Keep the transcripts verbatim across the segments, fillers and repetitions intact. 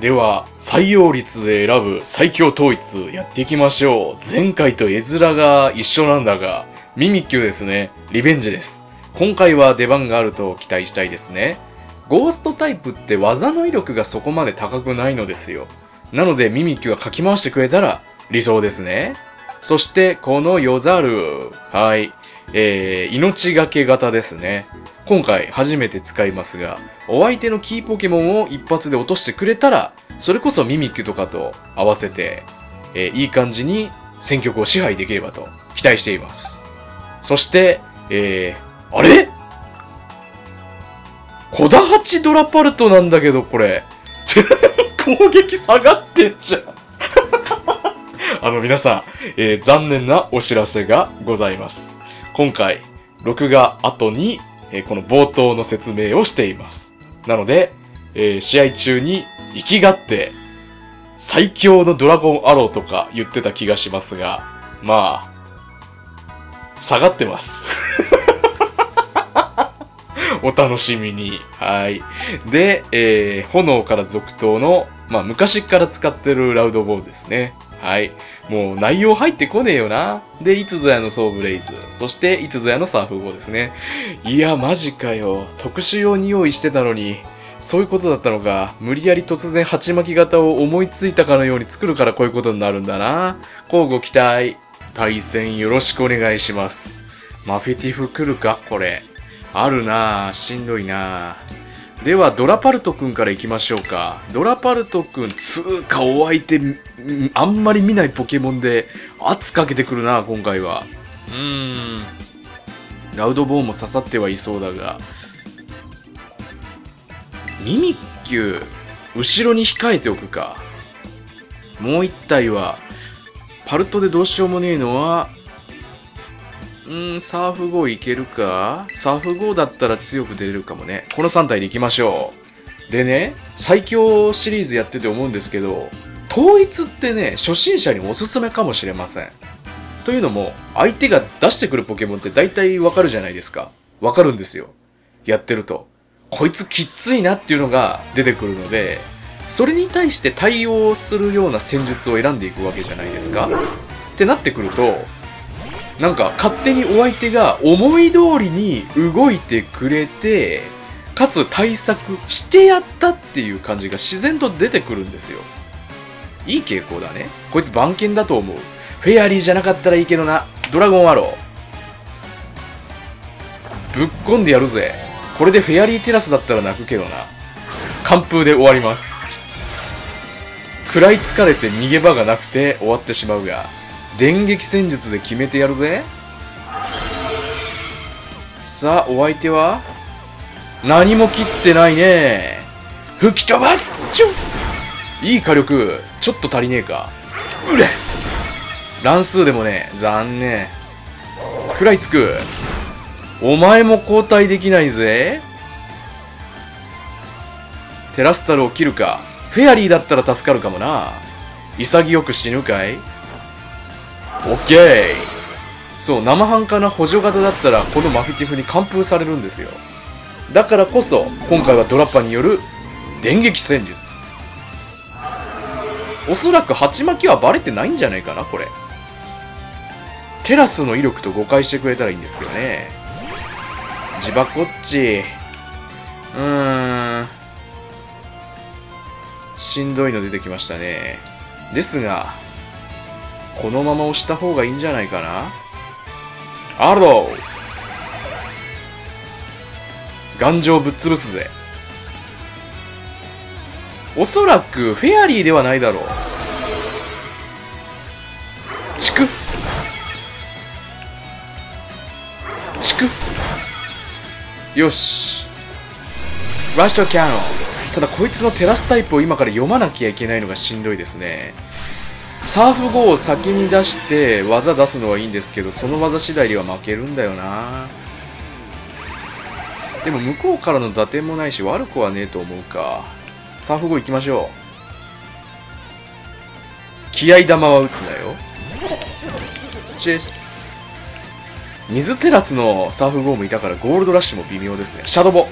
では、採用率で選ぶ最強統一やっていきましょう。前回と絵面が一緒なんだが、ミミッキュですね。リベンジです。今回は出番があると期待したいですね。ゴーストタイプって技の威力がそこまで高くないのですよ。なのでミミッキュがかき回してくれたら理想ですね。そしてこのヨザル。はい。えー、命がけ型ですね。今回初めて使いますが、お相手のキーポケモンを一発で落としてくれたら、それこそミミッキュとかと合わせて、えー、いい感じに戦局を支配できればと期待しています。そして、えー、あれ?コダハチドラパルトなんだけど、これ。攻撃下がってんじゃん。あの、皆さん、えー、残念なお知らせがございます。今回、録画後に、えー、この冒頭の説明をしています。なので、えー、試合中に生きがって、最強のドラゴンアローとか言ってた気がしますが、まあ、下がってます。お楽しみに。はい。で、えー、炎から続投の、まあ、昔から使ってるラウドボールですね。はい。もう内容入ってこねえよな。で、いつぞやのソーブレイズ。そして、いつぞやのサーフ号ですね。いや、マジかよ。特殊用に用意してたのに、そういうことだったのか。無理やり突然鉢巻き型を思いついたかのように作るからこういうことになるんだな。交互期待。対戦よろしくお願いします。マフィティフ来るかこれ。あるなぁ。しんどいなぁ。では、ドラパルト君から行きましょうか。ドラパルト君、つーかお相手、あんまり見ないポケモンで圧かけてくるな、今回は。うーん。ラウドボーンも刺さってはいそうだが。ミミッキュ、後ろに控えておくか。もう一体は、パルトでどうしようもねえのは、うーん、サーフ号いけるか?サーフ号だったら強く出れるかもね。このさん体でいきましょう。でね、最強シリーズやってて思うんですけど、統一ってね、初心者におすすめかもしれません。というのも、相手が出してくるポケモンって大体わかるじゃないですか。わかるんですよ。やってると。こいつきっついなっていうのが出てくるので、それに対して対応するような戦術を選んでいくわけじゃないですか。ってなってくると、なんか勝手にお相手が思い通りに動いてくれて、かつ対策してやったっていう感じが自然と出てくるんですよ。いい傾向だね。こいつ番犬だと思う。フェアリーじゃなかったらいいけどな。ドラゴンアロー。ぶっこんでやるぜ。これでフェアリーテラスだったら泣くけどな。完封で終わります。食らいつかれて逃げ場がなくて終わってしまうが、電撃戦術で決めてやるぜ。さあ、お相手は何も切ってないね。吹き飛ばす。ちょいい火力。ちょっと足りねえか。うれ乱数でもね、残念。食らいつく。お前も交代できないぜ。テラスタルを切るか。フェアリーだったら助かるかもな。潔く死ぬかい。オッケー。そう、生半可な補助型だったらこのマフィティフに完封されるんですよ。だからこそ今回はドラッパによる電撃戦術。おそらく鉢巻きはバレてないんじゃないかな。これテラスの威力と誤解してくれたらいいんですけどね。ジバコッチ、うーん、しんどいの出てきましたね。ですがこのまま押した方がいいんじゃないかな。アロー頑丈ぶっ潰すぜ。おそらくフェアリーではないだろう。チクチク、よしラストキャノン。ただこいつのテラスタイプを今から読まなきゃいけないのがしんどいですね。サーフ号を先に出して技出すのはいいんですけど、その技次第では負けるんだよな。でも向こうからの打点もないし悪くはねえと思うか。サーフ号行きましょう。気合玉は打つなよ。チェス。水テラスのサーフ号もいたからゴールドラッシュも微妙ですね。シャドボ。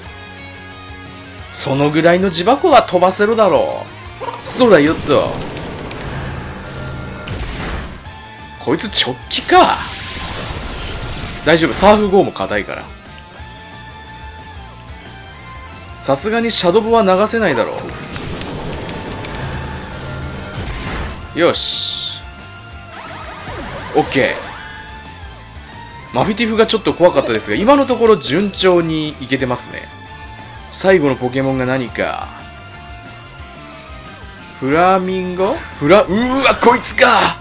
そのぐらいの自爆は飛ばせるだろう。そらよっと。こいつ直帰か。大丈夫、サーフゴーも硬いから。さすがにシャドボは流せないだろう。よし、オッケー。マフィティフがちょっと怖かったですが、今のところ順調にいけてますね。最後のポケモンが何か、フラミンゴ、フラうーわ、こいつか。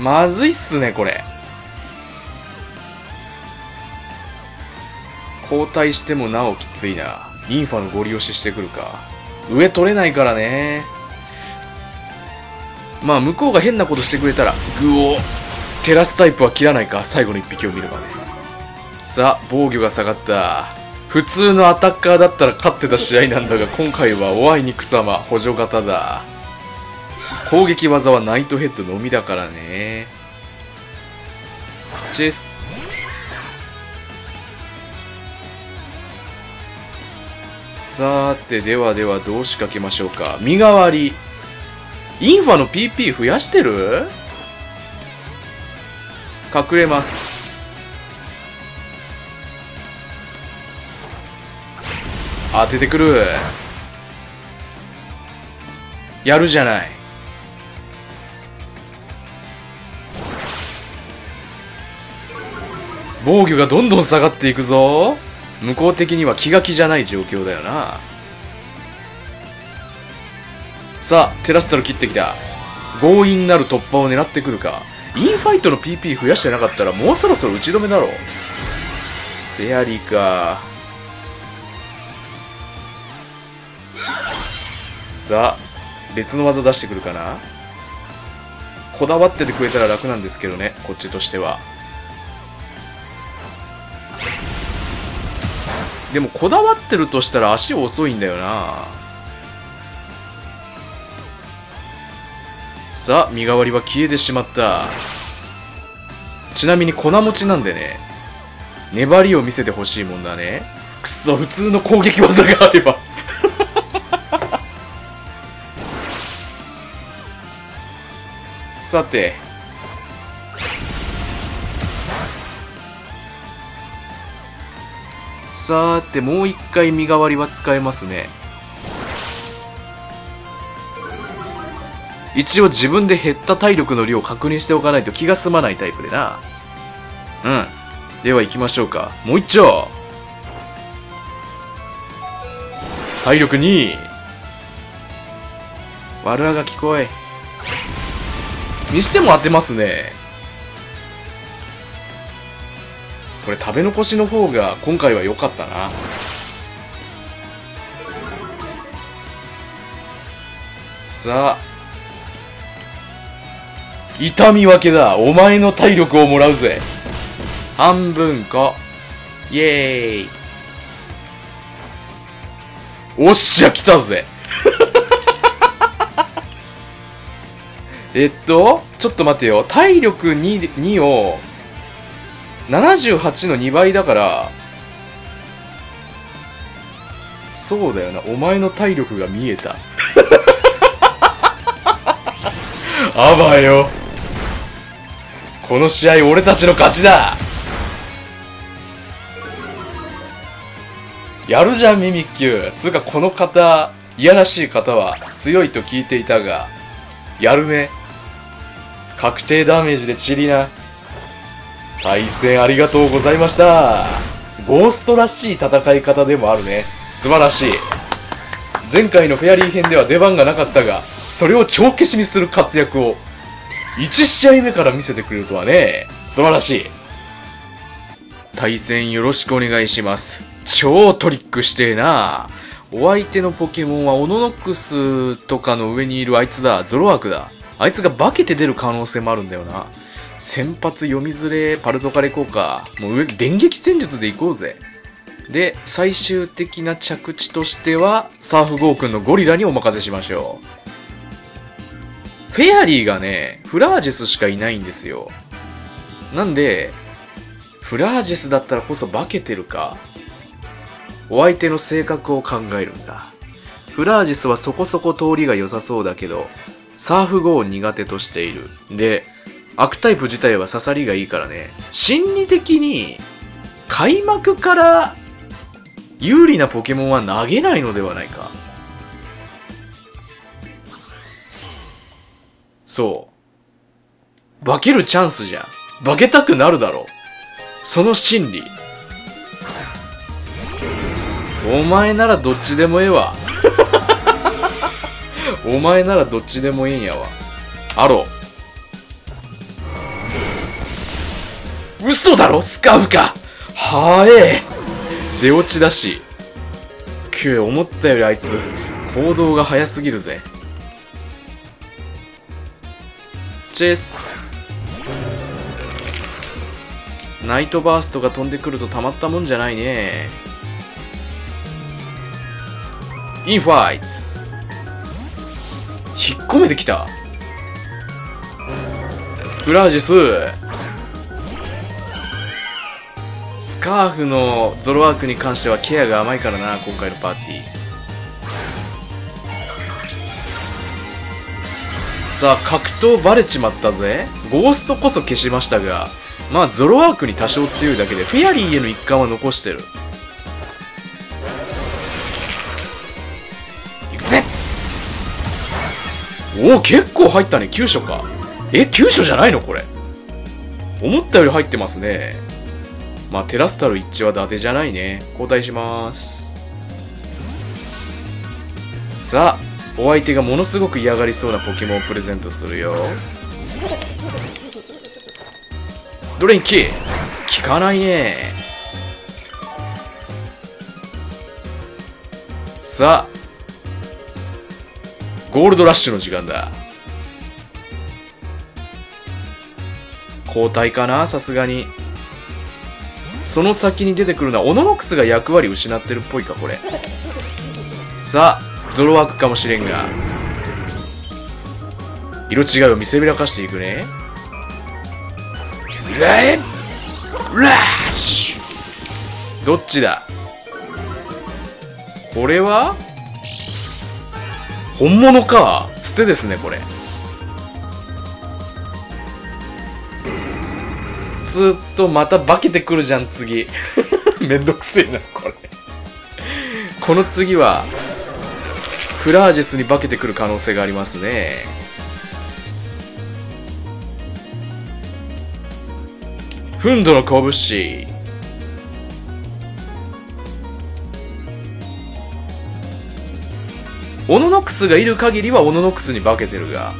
まずいっすね、これ。交代してもなおきついな。インファのゴリ押ししてくるか。上取れないからね。まあ向こうが変なことしてくれたらグを照らすタイプは切らないか、最後のいっぴきを見るまで。さあ防御が下がった。普通のアタッカーだったら勝ってた試合なんだが、今回はおあいにくさま補助型だ。攻撃技はナイトヘッドのみだからね。チェス。さーて、ではではどう仕掛けましょうか。身代わり。インファの ピーピー 増やしてる？隠れます。当ててくる。やるじゃない。防御がどんどん下がっていくぞ。向こう的には気が気じゃない状況だよな。さあテラスタル切ってきた。強引なる突破を狙ってくるか。インファイトの ピーピー 増やしてなかったらもうそろそろ打ち止めだろう。フェアリーか。さあ別の技出してくるかな。こだわっててくれたら楽なんですけどね、こっちとしては。でもこだわってるとしたら足遅いんだよな。さあ身代わりは消えてしまった。ちなみに粉持ちなんでね、粘りを見せてほしいもんだね。くそ、普通の攻撃技があればさてさーて、もう一回身代わりは使えますね。一応自分で減った体力の量を確認しておかないと気が済まないタイプでな。うん、では行きましょうか。もう一丁。体力に悪あがき来い。にしても当てますね。これ食べ残しの方が今回は良かったな。さあ痛み分けだ。お前の体力をもらうぜ。半分か。イエーイ。おっしゃ来たぜえっとちょっと待てよ。体力 に, にをななじゅうはちのにばいだから、そうだよな。お前の体力が見えたあばよ、この試合俺たちの勝ちだ。やるじゃんミミッキュー。つうかこの方、いやらしい方は強いと聞いていたが、やるね。確定ダメージでチリな。対戦ありがとうございました。ゴーストらしい戦い方でもあるね。素晴らしい。前回のフェアリー編では出番がなかったが、それを帳消しにする活躍をいち試合目から見せてくれるとはね。素晴らしい。対戦よろしくお願いします。超トリックしてえな。お相手のポケモンはオノノックスとかの上にいるあいつだ。ゾロワークだ。あいつが化けて出る可能性もあるんだよな。先発読みずれ。パルトカレ行こうか。もう上電撃戦術で行こうぜ。で最終的な着地としてはサーフゴー君のゴリラにお任せしましょう。フェアリーがね、フラージェスしかいないんですよ。なんでフラージェスだったらこそ化けてるか。お相手の性格を考えるんだ。フラージスはそこそこ通りが良さそうだけど、サーフ後を苦手としている。で、悪タイプ自体は刺さりがいいからね、心理的に開幕から有利なポケモンは投げないのではないか。そう。化けるチャンスじゃん。化けたくなるだろう。その心理。お前ならどっちでもええわ。お前ならどっちでもええんやわ。アロー。嘘だろスカウか。はええ。出落ちだし。く思ったよりあいつ、行動が早すぎるぜ。チェス。ナイトバーストが飛んでくるとたまったもんじゃないね。インファイツ。引っ込めてきた。フラージス。スカーフのゾロワークに関してはケアが甘いからな、今回のパーティー。さあ、格闘バレちまったぜ。ゴーストこそ消しましたが、まあゾロワークに多少強いだけで、フェアリーへの一環は残してる。おお、結構入ったね。きゅう所か。え、きゅう所じゃないのこれ。思ったより入ってますね。まあ、テラスタル一致は伊達じゃないね。交代しまーす。さあ、お相手がものすごく嫌がりそうなポケモンをプレゼントするよ。ドレインキース。効かないね。さあ、ゴールドラッシュの時間だ。交代かな、さすがに。その先に出てくるのはオノノックスが役割失ってるっぽいかこれ。さあ、ゾロワークかもしれんが色違いを見せびらかしていくね。レッラッシュ。どっちだこれは。本物か。捨てですねこれ。ずっとまた化けてくるじゃん次。めんどくせえなこれ。この次はフラージェスに化けてくる可能性がありますね。フンドの拳。オノノックスがいる限りはオノノックスに化けてるが、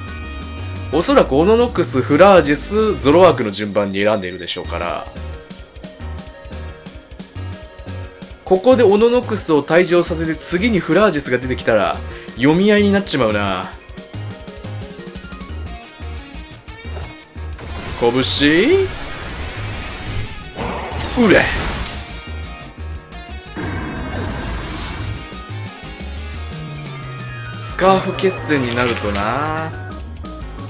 おそらくオノノックス、フラージス、ゾロワークの順番に選んでいるでしょうから、ここでオノノックスを退場させて次にフラージスが出てきたら読み合いになっちまうな。拳？うれ！スカーフ決戦になるとな、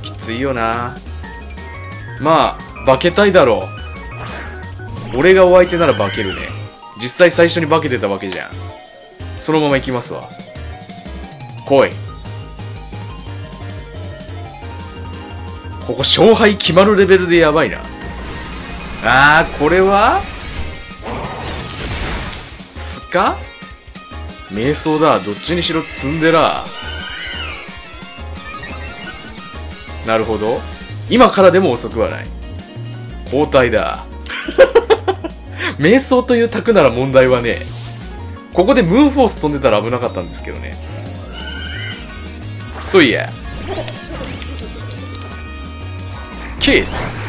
きついよな。まあ化けたいだろう。俺がお相手なら化けるね。実際最初に化けてたわけじゃん。そのままいきますわ。来い。ここ勝敗決まるレベルでやばいな。あー、これはスカ瞑想だ。どっちにしろツンデラ。なるほど。今からでも遅くはない。交代だ。瞑想という卓なら問題はね。ここでムーンフォース飛んでたら危なかったんですけどね。そういや。ケース。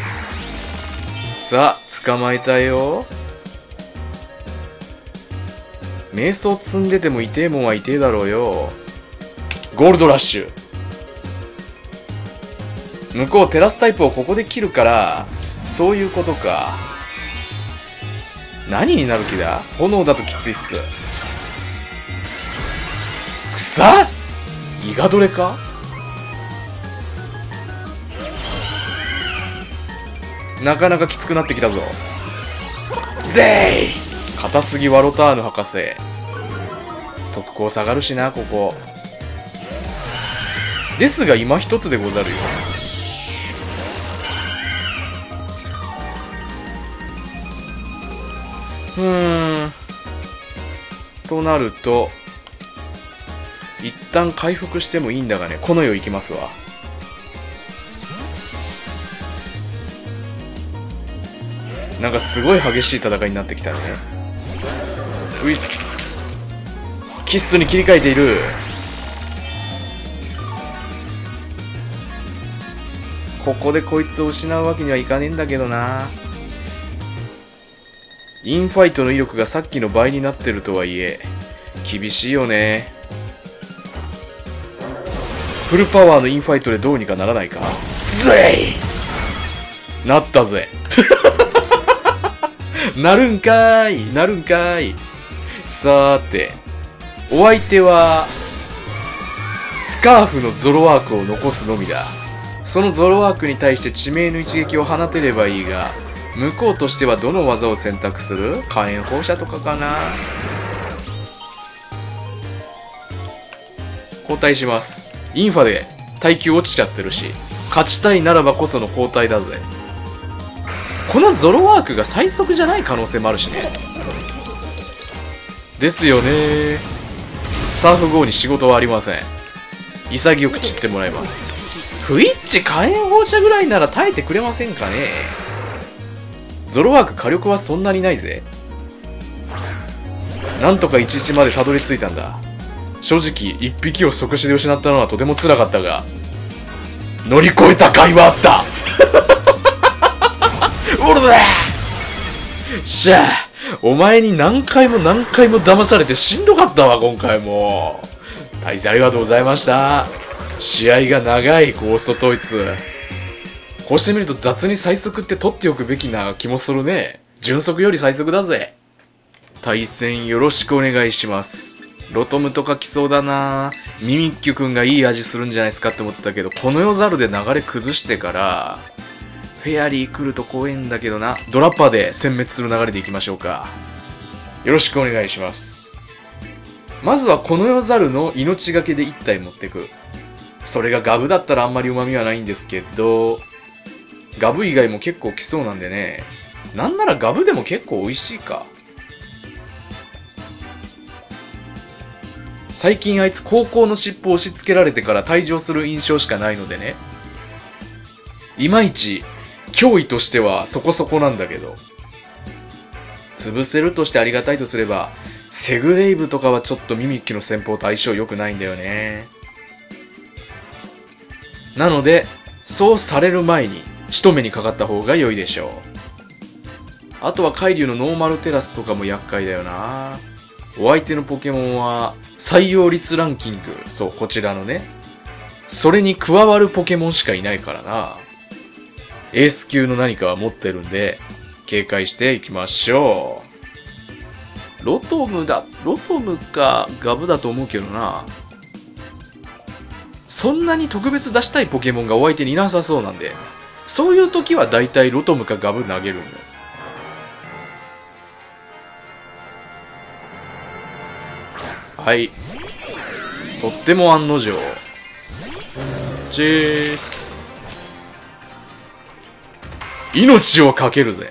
さあ、捕まえたよ。瞑想積んでても痛えもんは痛えだろうよ。ゴールドラッシュ。向こうテラスタイプをここで切るから、そういうことか。何になる気だ。炎だときついっす。草イガドレか。なかなかきつくなってきたぞ。ぜい硬すぎワロターヌ博士。特攻下がるしな、ここ。ですが、今一つでござるよ。うーん。となると、一旦回復してもいいんだがね、この世行きますわ。なんかすごい激しい戦いになってきたね。ういっす。キッスに切り替えている。ここでこいつを失うわけにはいかねえんだけどな。インファイトの威力がさっきの倍になってるとはいえ厳しいよね。フルパワーのインファイトでどうにかならないか。ぜいなったぜ。なるんかーい、なるんかーい。さーて、お相手は、スカーフのゾロワークを残すのみだ。そのゾロワークに対して致命の一撃を放てればいいが、向こうとしてはどの技を選択する？火炎放射とかかな。交代します。インファで耐久落ちちゃってるし、勝ちたいならばこその交代だぜ。このゾロワークが最速じゃない可能性もあるしね。ですよね。サーフ号に仕事はありません。潔く散ってもらいます。不一致火炎放射ぐらいなら耐えてくれませんかね。ゾロワーク火力はそんなにないぜ。なんとかじゅういちまでたどり着いたんだ。正直一匹を即死で失ったのはとても辛かったが、乗り越えた甲斐はあった。俺だ！しゃあ、お前に何回も何回も騙されてしんどかったわ、今回も。大勢ありがとうございました。試合が長い、ゴーストトイツ。こうしてみると雑に最速って取っておくべきな気もするね。純速より最速だぜ。対戦よろしくお願いします。ロトムとか来そうだな。ミミッキュ君がいい味するんじゃないですかって思ってたけど、この世ザルで流れ崩してから、フェアリー来ると怖えんだけどな。ドラッパーで殲滅する流れでいきましょうか。よろしくお願いします。まずはこの世ザルの命がけでいち体持ってく。それがガブだったらあんまりうまみはないんですけど、ガブ以外も結構来そうなんでね。なんならガブでも結構美味しいか。最近あいつ高校の尻尾を押し付けられてから退場する印象しかないのでね、いまいち脅威としてはそこそこなんだけど、潰せるとしてありがたいとすれば、セグレイブとかはちょっとミミッキュの戦法と相性良くないんだよね。なので、そうされる前に仕留めにかかった方が良いでしょう。あとは海竜のノーマルテラスとかも厄介だよな。お相手のポケモンは採用率ランキング、そう、こちらのね、それに加わるポケモンしかいないからな。エース級の何かは持ってるんで、警戒していきましょう。ロトムだ、ロトムかガブだと思うけどな。そんなに特別出したいポケモンがお相手にいなさそうなんで、そういう時は大体ロトムかガブ投げるんよ。はい。とっても案の定。チーズ。命をかけるぜ。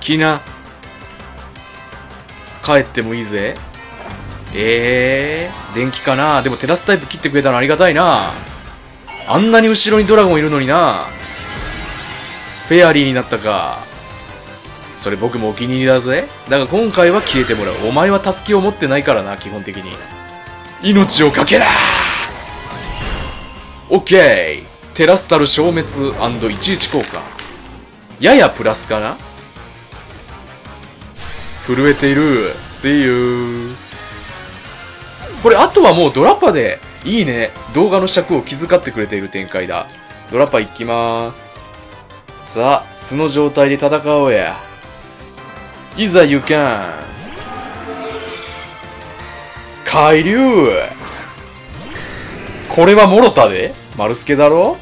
きな、帰ってもいいぜ。えー、電気かな。でもテラスタイプ切ってくれたのありがたいな。あんなに後ろにドラゴンいるのにな。フェアリーになったか。それ僕もお気に入りだぜ。だが今回は消えてもらう。お前はタスキを持ってないからな、基本的に。命をかけらー。オッケー。テラスタル消滅 &じゅういち 効果。ややプラスかな。震えている。See you。これあとはもうドラパでいいね。動画の尺を気遣ってくれている展開だ。ドラパ行きまーす。さあ、素の状態で戦おうや。いざ行かん。海竜、これはもろたで。丸助だろ。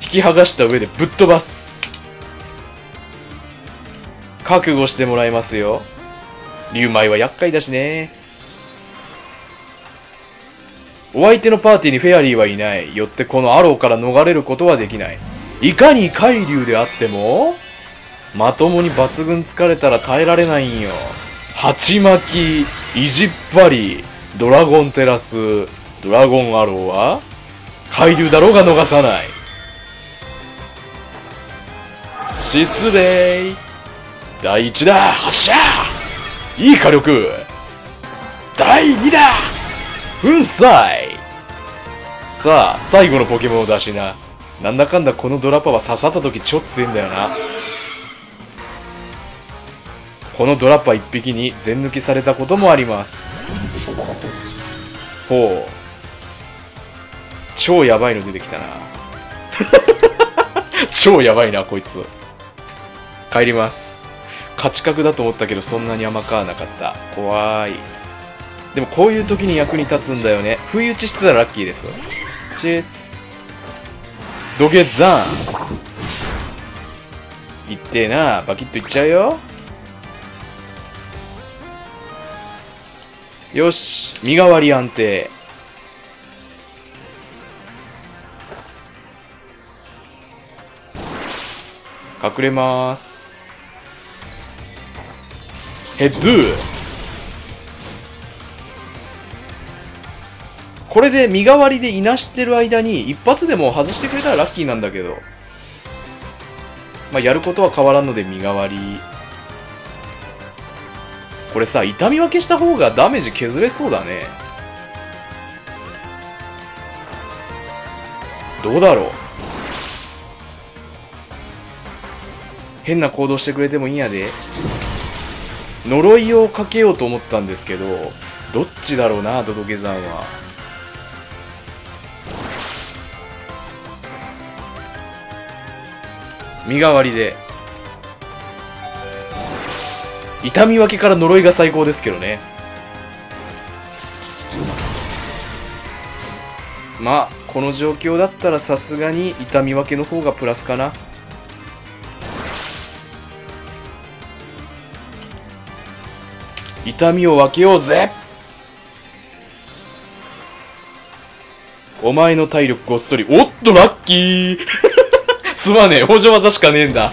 引き剥がした上でぶっ飛ばす。覚悟してもらいますよ。リュウマイは厄介だしね。お相手のパーティーにフェアリーはいない。よってこのアローから逃れることはできない。いかに海竜であっても、まともに抜群疲れたら耐えられないんよ。鉢巻き、いじっぱり、ドラゴンテラス、ドラゴンアローは、海竜だろうが逃さない。失礼。だいいちだ。発射。いい火力。だいにだ。粉砕。さあ、最後のポケモンを出しな。なんだかんだこのドラパは刺さった時ちょっと強いんだよな。このドラパいっぴきに全抜きされたこともあります。ほう、超やばいの出てきたな。超やばいなこいつ。帰ります。勝ち確だと思ったけどそんなに甘くはなかった。怖い。でもこういう時に役に立つんだよね。不意打ちしてたらラッキーです。チェス土下座いってえな。バキッといっちゃうよ。よし、身代わり安定。隠れまーす。ヘッドゥ。これで身代わりでいなしてる間に一発でも外してくれたらラッキーなんだけど、まあやることは変わらんので身代わり。これさ、痛み分けした方がダメージ削れそうだね。どうだろう。変な行動してくれてもいいんやで。呪いをかけようと思ったんですけど、どっちだろうな。ドドゲザンは身代わりで。痛み分けから呪いが最高ですけどね。まあこの状況だったらさすがに痛み分けの方がプラスかな。痛みを分けようぜ。お前の体力ごっそり。おっとラッキー。すまねえ、補助技しかねえんだ。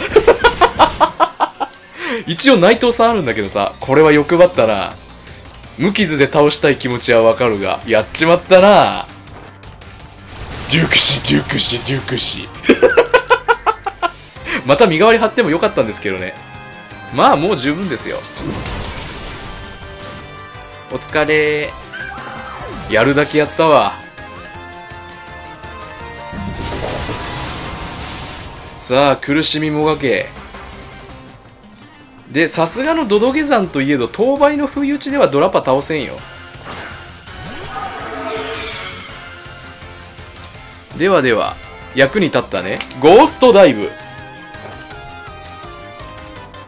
一応内藤さんあるんだけどさ、これは欲張ったな。無傷で倒したい気持ちはわかるが、やっちまったな。デュークシデュークシデュークシ。また身代わり張ってもよかったんですけどね。まあもう十分ですよ。お疲れ。やるだけやったわ。さあ苦しみもがけで、さすがのドドゲザンといえど当倍の不意打ちではドラパ倒せんよ。ではでは役に立ったね。ゴーストダイブ。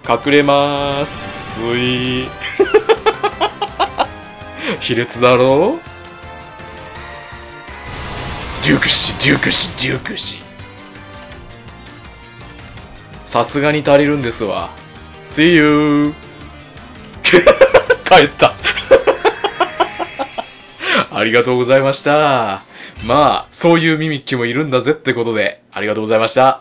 隠れまーす。スイー。卑劣だろう。デュークシデュークシデュークシ。さすがに足りるんですわ。See you. 帰った。ありがとうございました。まあ、そういうミミッキュもいるんだぜってことで、ありがとうございました。